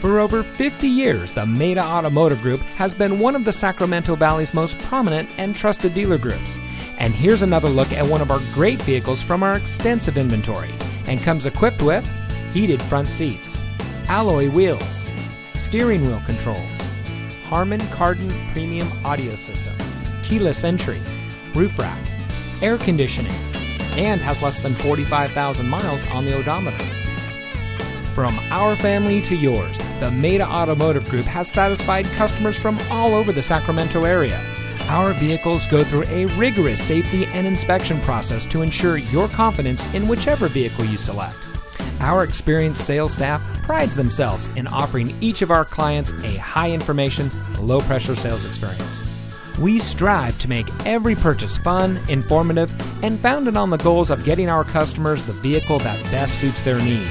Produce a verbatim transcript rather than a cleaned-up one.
For over fifty years, the Maita Automotive Group has been one of the Sacramento Valley's most prominent and trusted dealer groups. And here's another look at one of our great vehicles from our extensive inventory, and comes equipped with heated front seats, alloy wheels, steering wheel controls, Harman Kardon premium audio system, keyless entry, roof rack, air conditioning, and has less than forty-five thousand miles on the odometer. From our family to yours, the Maita Automotive Group has satisfied customers from all over the Sacramento area. Our vehicles go through a rigorous safety and inspection process to ensure your confidence in whichever vehicle you select. Our experienced sales staff prides themselves in offering each of our clients a high-information, low-pressure sales experience. We strive to make every purchase fun, informative, and founded on the goals of getting our customers the vehicle that best suits their needs,